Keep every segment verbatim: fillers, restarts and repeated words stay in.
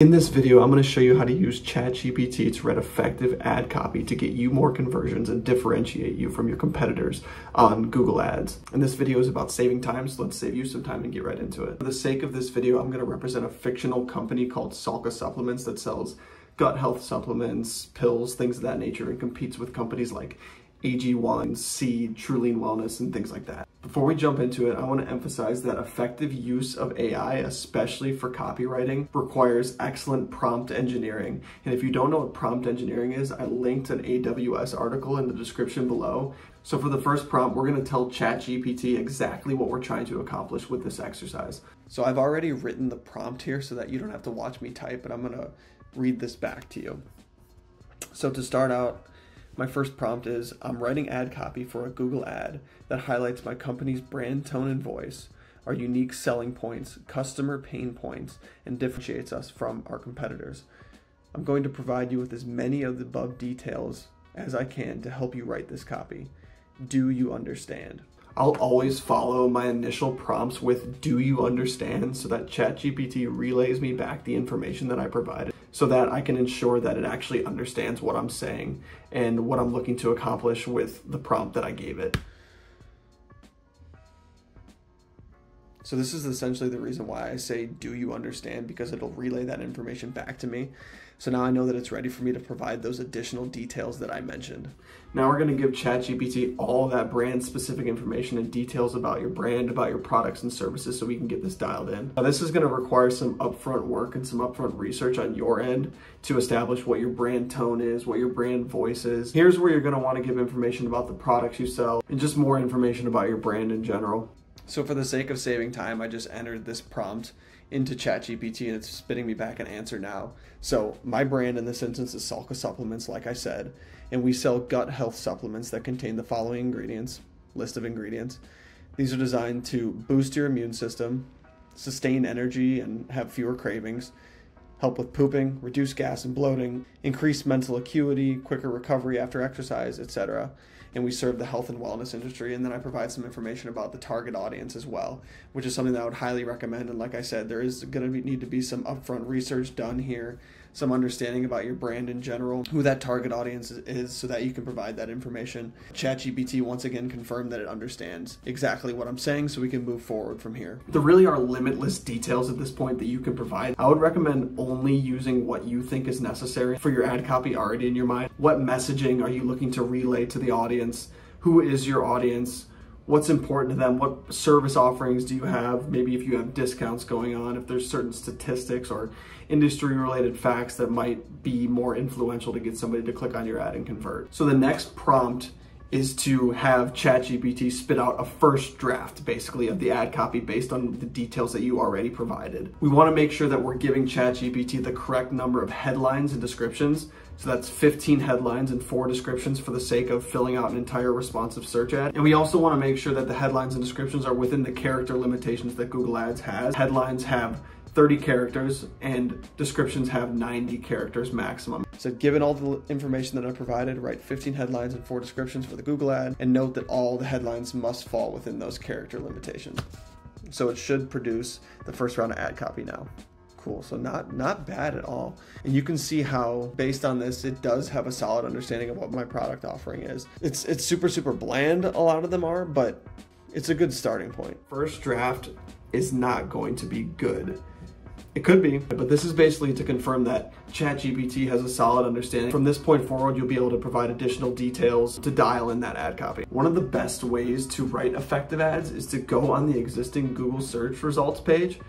In this video, I'm going to show you how to use ChatGPT to write effective ad copy to get you more conversions and differentiate you from your competitors on Google Ads. And this video is about saving time, so let's save you some time and get right into it. For the sake of this video, I'm going to represent a fictional company called Sulka Supplements that sells gut health supplements, pills, things of that nature, and competes with companies like A G one, Seed, Truelean Wellness, and things like that. Before we jump into it, I want to emphasize that effective use of A I, especially for copywriting, requires excellent prompt engineering. And if you don't know what prompt engineering is, I linked an A W S article in the description below. So for the first prompt, we're going to tell ChatGPT exactly what we're trying to accomplish with this exercise. So I've already written the prompt here so that you don't have to watch me type, but I'm going to read this back to you. So to start out, my first prompt is, I'm writing ad copy for a Google ad that highlights my company's brand, tone, and voice, our unique selling points, customer pain points, and differentiates us from our competitors. I'm going to provide you with as many of the above details as I can to help you write this copy. Do you understand? I'll always follow my initial prompts with "Do you understand?" so that ChatGPT relays me back the information that I provided, so that I can ensure that it actually understands what I'm saying and what I'm looking to accomplish with the prompt that I gave it. So this is essentially the reason why I say, do you understand? Because it'll relay that information back to me. So now I know that it's ready for me to provide those additional details that I mentioned. Now we're going to give ChatGPT all that brand specific information and details about your brand, about your products and services, so we can get this dialed in. Now this is going to require some upfront work and some upfront research on your end to establish what your brand tone is, what your brand voice is. Here's where you're going to want to give information about the products you sell and just more information about your brand in general. So for the sake of saving time, I just entered this prompt into ChatGPT and it's spitting me back an answer now. So my brand in this instance is Sulka Supplements, like I said, and we sell gut health supplements that contain the following ingredients, list of ingredients. These are designed to boost your immune system, sustain energy and have fewer cravings, help with pooping, reduce gas and bloating, increase mental acuity, quicker recovery after exercise, et cetera. And we serve the health and wellness industry. And then I provide some information about the target audience as well, which is something that I would highly recommend. And like I said, there is going to need to be some upfront research done here, some understanding about your brand in general, who that target audience is, so that you can provide that information. ChatGPT once again confirmed that it understands exactly what I'm saying, so we can move forward from here. There really are limitless details at this point that you can provide. I would recommend only using what you think is necessary for your ad copy already in your mind. What messaging are you looking to relay to the audience? Who is your audience? What's important to them? What service offerings do you have? Maybe if you have discounts going on, if there's certain statistics or industry related facts that might be more influential to get somebody to click on your ad and convert. So the next prompt is to have ChatGPT spit out a first draft, basically, of the ad copy based on the details that you already provided. We want to make sure that we're giving ChatGPT the correct number of headlines and descriptions. So that's fifteen headlines and four descriptions for the sake of filling out an entire responsive search ad. And we also want to make sure that the headlines and descriptions are within the character limitations that Google Ads has. Headlines have thirty characters and descriptions have ninety characters maximum. So given all the information that I provided, write fifteen headlines and four descriptions for the Google ad, and note that all the headlines must fall within those character limitations. So it should produce the first round of ad copy now. Cool, so not, not bad at all. And you can see how, based on this, it does have a solid understanding of what my product offering is. It's, it's super, super bland, a lot of them are, but it's a good starting point. First draft is not going to be good. It could be, but this is basically to confirm that ChatGPT has a solid understanding. From this point forward, you'll be able to provide additional details to dial in that ad copy. One of the best ways to write effective ads is to go on the existing Google search results page,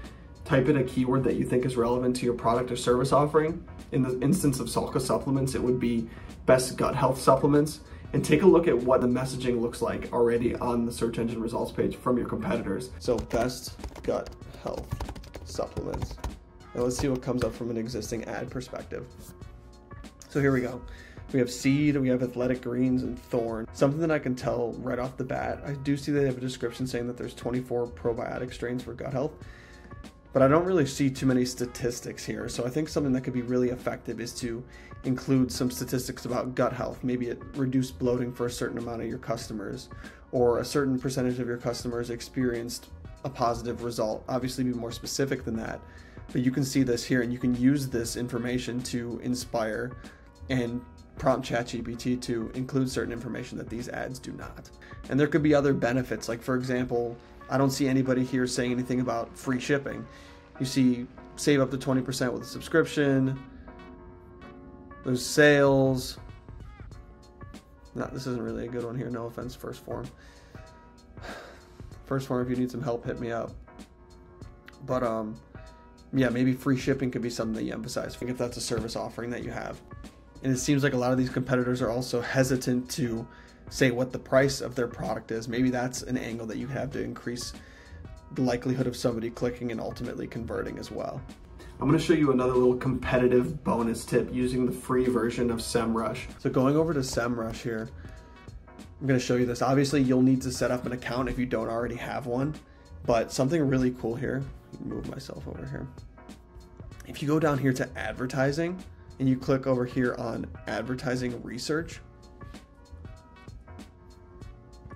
type in a keyword that you think is relevant to your product or service offering. In the instance of Sulka Supplements, it would be best gut health supplements, and take a look at what the messaging looks like already on the search engine results page from your competitors. So best gut health supplements. Now let's see what comes up from an existing ad perspective. So here we go. We have Seed, we have Athletic Greens, and Thorne. Something that I can tell right off the bat, I do see they have a description saying that there's twenty-four probiotic strains for gut health, but I don't really see too many statistics here. So I think something that could be really effective is to include some statistics about gut health. Maybe it reduced bloating for a certain amount of your customers, or a certain percentage of your customers experienced a positive result. Obviously be more specific than that, but you can see this here, and you can use this information to inspire and prompt ChatGPT to include certain information that these ads do not. And there could be other benefits, like for example, I don't see anybody here saying anything about free shipping. You see, save up to twenty percent with a subscription, those sales. No, this isn't really a good one here, no offense, first form. First form, if you need some help, hit me up. But um, yeah, maybe free shipping could be something that you emphasize, if that's a service offering that you have. And it seems like a lot of these competitors are also hesitant to say what the price of their product is. Maybe that's an angle that you have to increase the likelihood of somebody clicking and ultimately converting as well. I'm going to show you another little competitive bonus tip using the free version of SEMrush. So going over to SEMrush here, I'm going to show you this. Obviously, you'll need to set up an account if you don't already have one, but something really cool here, move myself over here. If you go down here to advertising, and you click over here on advertising research,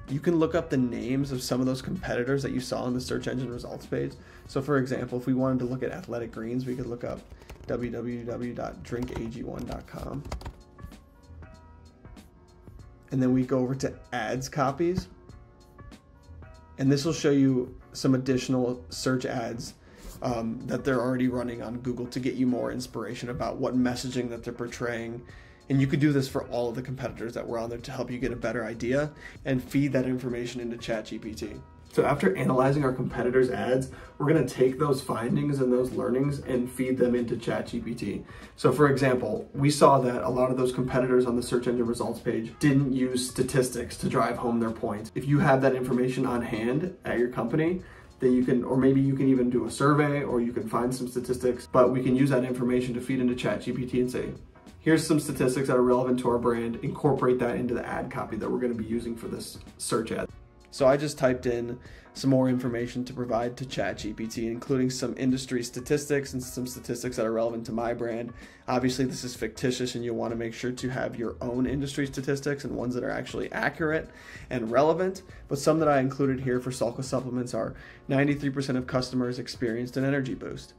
you can look up the names of some of those competitors that you saw on the search engine results page. So for example, if we wanted to look at Athletic Greens, we could look up w w w dot drink a g one dot com. And then we go over to ads copies. And this will show you some additional search ads Um, that they're already running on Google to get you more inspiration about what messaging that they're portraying. And you could do this for all of the competitors that were on there to help you get a better idea and feed that information into ChatGPT. So after analyzing our competitors' ads, we're gonna take those findings and those learnings and feed them into ChatGPT. So for example, we saw that a lot of those competitors on the search engine results page didn't use statistics to drive home their points. If you have that information on hand at your company, that you can, or maybe you can even do a survey, or you can find some statistics, but we can use that information to feed into ChatGPT and say, here's some statistics that are relevant to our brand, incorporate that into the ad copy that we're going to be using for this search ad. So I just typed in some more information to provide to ChatGPT, including some industry statistics and some statistics that are relevant to my brand. Obviously, this is fictitious and you'll want to make sure to have your own industry statistics and ones that are actually accurate and relevant. But some that I included here for Sulka Supplements are ninety-three percent of customers experienced an energy boost.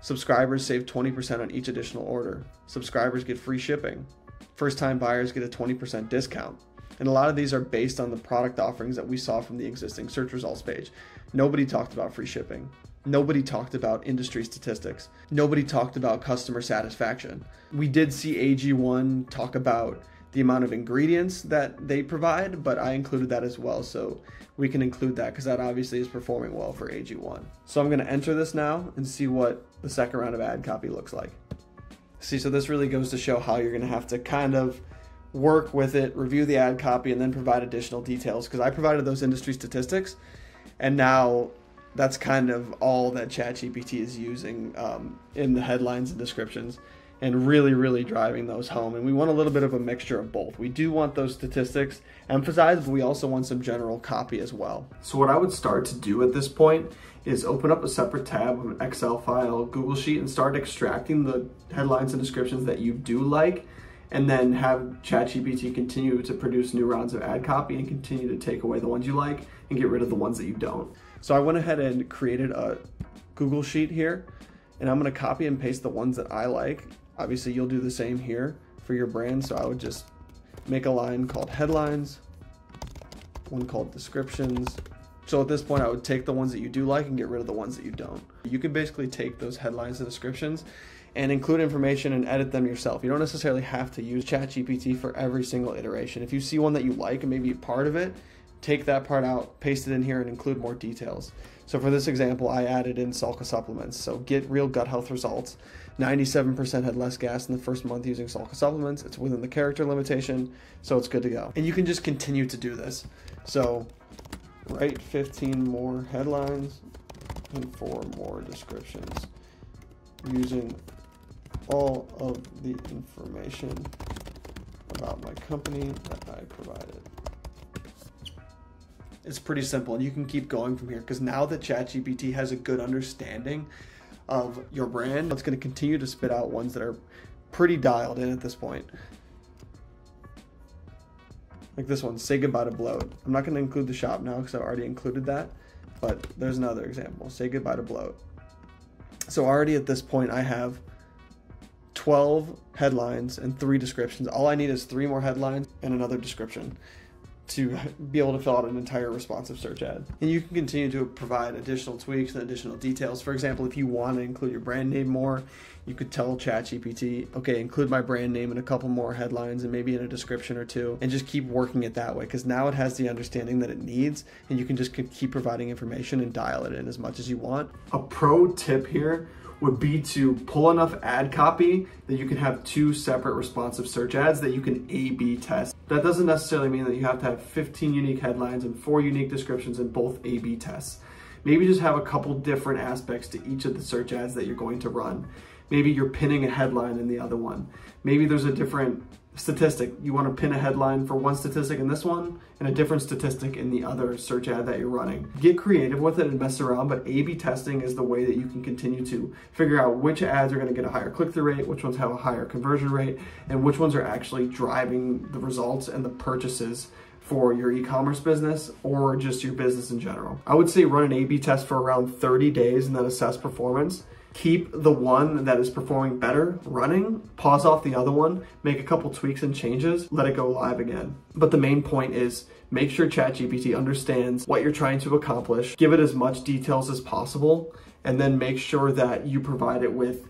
Subscribers save twenty percent on each additional order. Subscribers get free shipping. First-time buyers get a twenty percent discount. And a lot of these are based on the product offerings that we saw from the existing search results page. Nobody talked about free shipping. Nobody talked about industry statistics. Nobody talked about customer satisfaction. We did see A G one talk about the amount of ingredients that they provide, but I included that as well. So we can include that because that obviously is performing well for A G one. So I'm going to enter this now and see what the second round of ad copy looks like. See, so this really goes to show how you're going to have to kind of work with it, review the ad copy, and then provide additional details, because I provided those industry statistics, and now that's kind of all that ChatGPT is using um, in the headlines and descriptions, and really, really driving those home. And we want a little bit of a mixture of both. We do want those statistics emphasized, but we also want some general copy as well. So what I would start to do at this point is open up a separate tab of an Excel file, Google Sheet, and start extracting the headlines and descriptions that you do like, and then have ChatGPT continue to produce new rounds of ad copy and continue to take away the ones you like and get rid of the ones that you don't. So I went ahead and created a Google Sheet here, and I'm gonna copy and paste the ones that I like. Obviously, you'll do the same here for your brand. So I would just make a line called headlines, one called descriptions. So at this point, I would take the ones that you do like and get rid of the ones that you don't. You can basically take those headlines and descriptions and include information and edit them yourself. You don't necessarily have to use ChatGPT for every single iteration. If you see one that you like and maybe part of it, take that part out, paste it in here, and include more details. So for this example, I added in Sulka Supplements. So get real gut health results. ninety-seven percent had less gas in the first month using Sulka Supplements. It's within the character limitation, so it's good to go. And you can just continue to do this. So write fifteen more headlines and four more descriptions using all of the information about my company that I provided. It's pretty simple, and you can keep going from here, because now that ChatGPT has a good understanding of your brand, it's going to continue to spit out ones that are pretty dialed in at this point. Like this one, say goodbye to bloat. I'm not going to include the shop now because I've already included that, but there's another example, say goodbye to bloat. So already at this point, I have twelve headlines and three descriptions. All I need is three more headlines and another description to be able to fill out an entire responsive search ad. And you can continue to provide additional tweaks and additional details. For example, if you want to include your brand name more, you could tell ChatGPT, okay, include my brand name in a couple more headlines and maybe in a description or two, and just keep working it that way, because now it has the understanding that it needs, and you can just keep providing information and dial it in as much as you want. A pro tip here would be to pull enough ad copy that you can have two separate responsive search ads that you can A B test. That doesn't necessarily mean that you have to have fifteen unique headlines and four unique descriptions and both A B tests. Maybe just have a couple different aspects to each of the search ads that you're going to run. Maybe you're pinning a headline in the other one. Maybe there's a different statistic. You want to pin a headline for one statistic in this one and a different statistic in the other search ad that you're running. Get creative with it and mess around, but A B testing is the way that you can continue to figure out which ads are going to get a higher click-through rate, which ones have a higher conversion rate, and which ones are actually driving the results and the purchases for your e-commerce business or just your business in general. I would say run an A B test for around thirty days and then assess performance. Keep the one that is performing better running, pause off the other one, make a couple tweaks and changes, let it go live again. But the main point is make sure ChatGPT understands what you're trying to accomplish, give it as much details as possible, and then make sure that you provide it with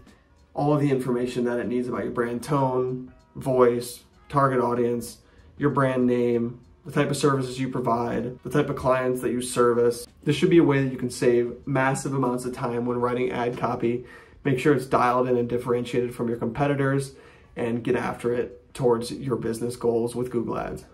all of the information that it needs about your brand tone, voice, target audience, your brand name, the type of services you provide, the type of clients that you service. This should be a way that you can save massive amounts of time when writing ad copy. Make sure it's dialed in and differentiated from your competitors and get after it towards your business goals with Google Ads.